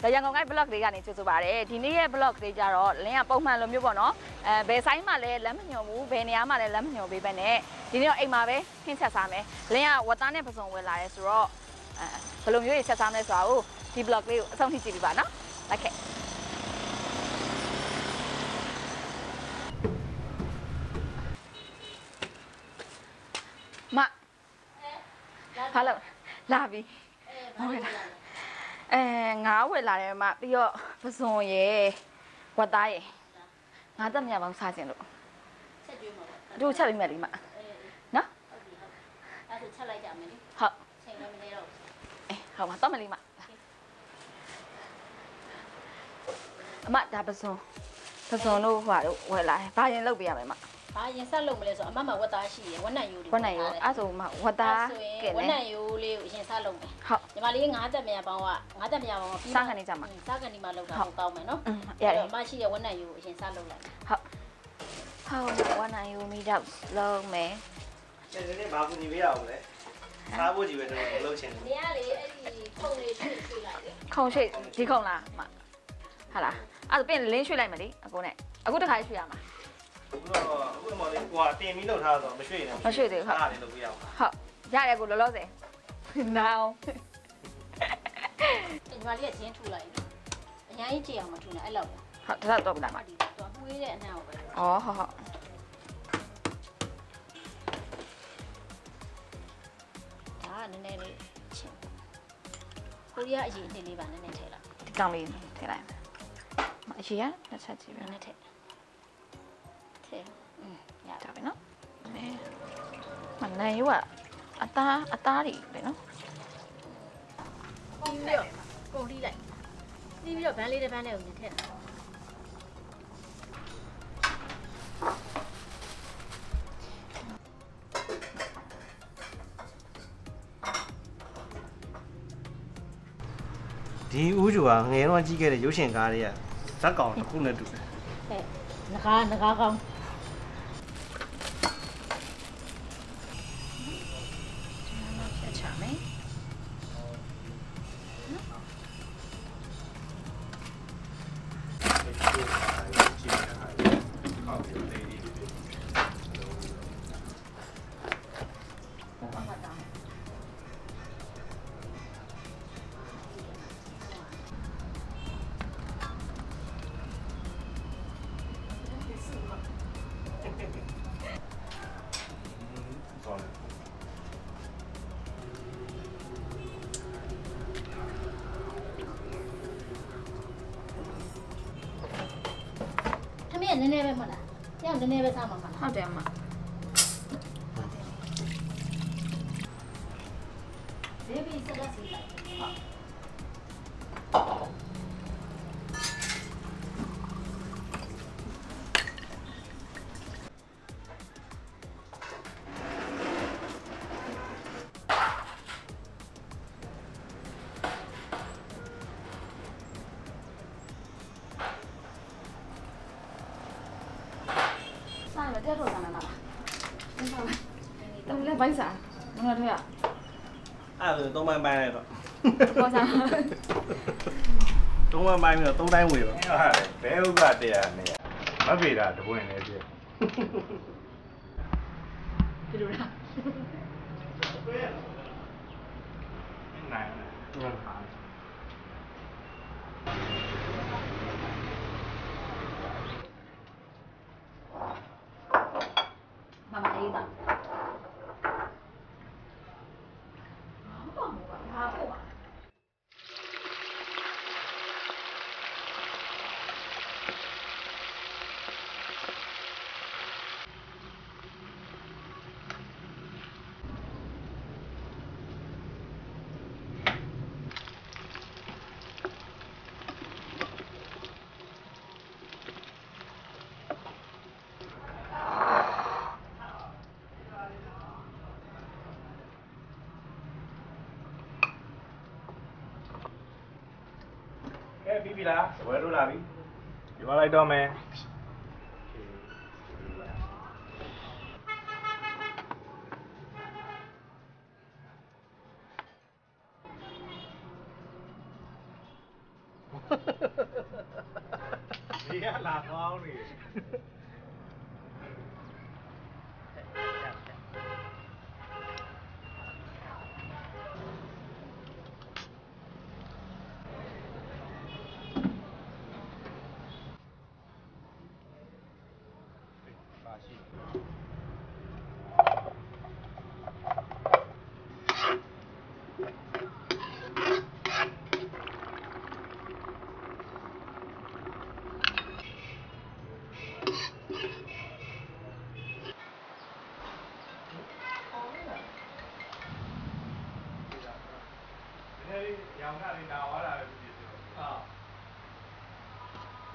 แต่ยังง่ายบล็อกดีกันนี่จู่ๆแบบนี้ทีนี้บล็อกดีจ้าเราเลี้ยงปุ๊บมาลมยุบเนาะเบสไซม์มาเลยเล่มหนูบูเบเนียมาเลยเล่มหนูบีเบเน่ทีนี้ไอ้มาเบ้เห็นเช้าสามเอเลี้ยงวัตถุเนี่ยผสมเวลาเลยสุดพลมยุบเช้าสามเลยสาวที่บล็อกดีส่งที่จีบบ้านเนาะโอเคมาฮัลโหลลาบีงาเวลาเนี่ยมาพี่ก็ผสมเย่วัดได้งาจะมีอะไรบ้างซาเจนลูกดูชาลิเมริมาเนาะครับเขามาต้มเมริมามาจะผสมลูกว่าเวลาป้ายังเลิกเบียร์ไหมมาป้ายังสั่งลงมาเลยสอนมามาวัดตาชีวันไหนอยู่วันไหนอยู่อาสูมาวัดตาวันไหนอยู่เร็วยังสั่งลงยามาลีงาจะมีอะไรบ้างวะงาจะมีอะไรบ้างสร้างกันนี่จะมาสร้างกันนี่มาลงกันเก่าไหมเนาะมาชีวันไหนอยู่ยังสั่งลงเลยเขาวันไหนอยู่มีดับลงไหมเช่นนี้มาบุญยี่เบี้ยเอาเลยมาบุญยี่เบี้ยเราลงเช่นนี้คงใช่ที่คงละมาฮะล่ะอาจจะเป็นเล่นช่วยอะไรมาดิอากูเนี่ยอากูจะขายช่วยมากูจะมาเลยกว่าเต็มมีเราท่าต่อไม่ช่วยเลยค่ะครับยากเลยกูเราเสร็จดาวเป็นวันเรียกเชียนถูกเลยยังไอ้เจียงมาถูกนะไอ้เราครับถ้าตัวกูได้มาตัวผู้ยิ่งแหละแนวอ๋อครับถ้าในนี้กูอยากยืนในนี้บ้านในนี้เท่าไหร่กลางเลยเท่าไหร่มาชี้อ่ะน่าจะชี้แบบนี้เท่อยากจับไปเนาะมันในว่ะอัตตาดิไปเนาะนี่เบี้ยกูดีเลยนี่เบี้ยแบนเลยได้แบนเลยอย่างนี้เท่ดีอู้จู่อ่ะเงี้ยวันจีเกลยุเชียงกาเลยอ่ะสักกองตะคุ่นเลยดูนะคะกองเน่ไปหมดอ่ะย่างเน่ไปทำหมดข้าวแดงมาเดี๋ยวพี่จะได้สิต้องมาใบอะไรหรอต้องมาใบเนี่ยต้องได้หวยหรอเดี๋ยวก็เดี๋ยวเนี่ยไม่เป็นไรทุกคนเนี่ยไปดูนะไหนมาไหนต่อพี่ลาสวยรู้ลาพี่อยู่อะไรดอมแม่ ตาเขานี่ยังข้าดีดาวอะไรดีดีอ่ะไ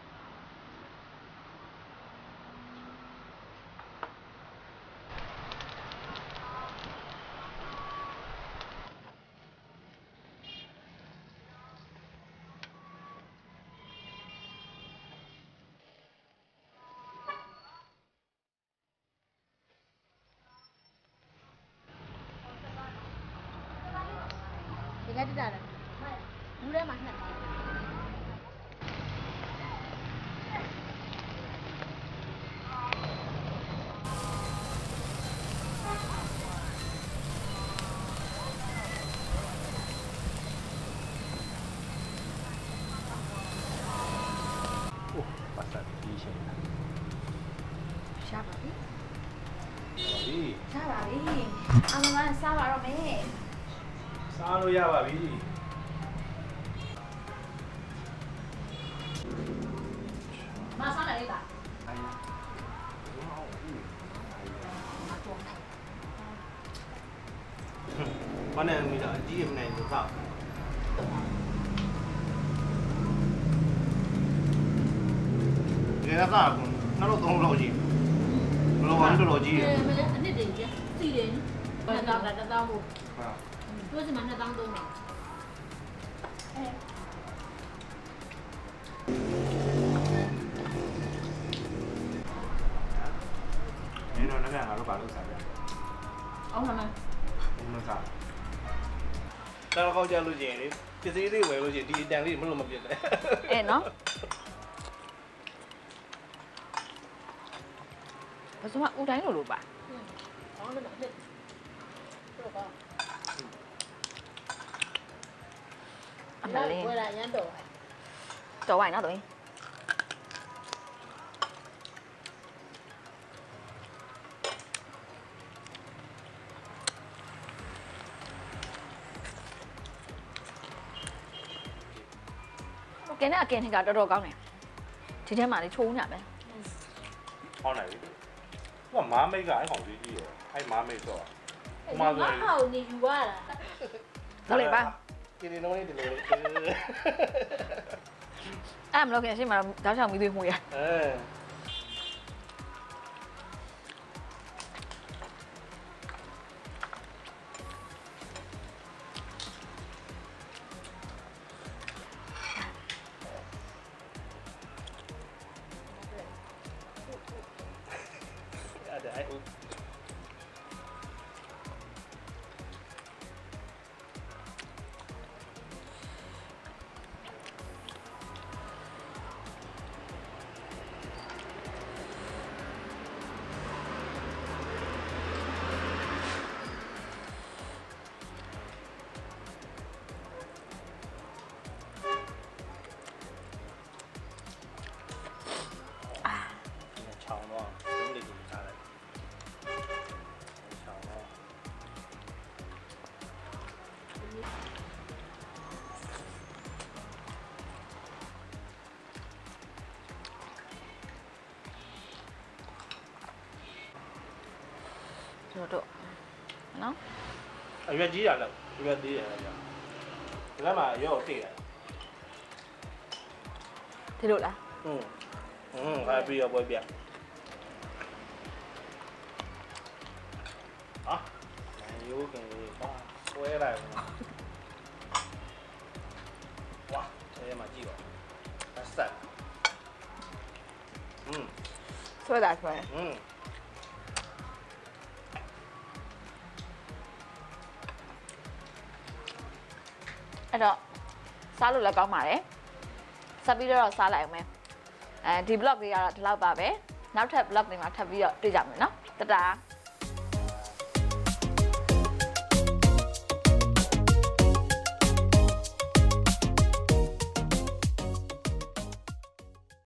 ด้ที่ด่านดูได้มาขนาดนี้โอ้ภาษาที่ใช่นะชาบะบีชาบะบีอามันซาบะเราไม่ซาโนยาบาบีมาซาอะไรกันวันนี้มีแต่จีบในตัวสาวเดี๋ยวสาวคนนั่นเราต้องรอจีบเราวันนี้รอจีบไม่ได้อันนี้เด็กจ้ะสี่เดือนแต่เราบุด้วยสิมันจะตั้งตัวหรอนี่นอนนั่งหาลูกบาลูกสาวเลยเอาทำไมลูกสาวแต่เราเข้าใจลูกเจนี่ที่สิ่งที่เว้ยลูกเจนี่แดงนี่มันลงมาเปลี่ยนเลยเอ๋เนาะผสมอุดัยหรือเปล่าอ๋อเป็นแบบนี้หรือเปล่าเวลาเนี้ยโดดโดดไหวนะตัวนี้โอเคเนี่ยโอเคที่การโดดก้าวเนี่ยที่เท่ามาที่ชูเนี่ยไหมเอาไหนว่าม้าไม่กับไอ้ของดีดีให้ม้าไม่ตัวม้าเขานี่อยู่ว่าล่ะตัวอะไรบ้างกินน้องนี่ดีเลยอ้ามเราแกใช่ไหมเจ้าชาวมีดุยมวยอ่ะDuduk, no? Ayuh dia lah, ayuh dia lah. Kenapa ayuh dia? Tidur lah. Kalau biar boleh biar. Ah, ayuh kan, boleh lah. Wah, saya macam apa? Asal. Suai dah suai. Đó, sao luôn là con mày đấy สับวิดีโอสาหร่ายไหมที่บล็อกที่เราทำไปนับแทบบล็อกในมาทำวิดีโอที่จำเนาะตระ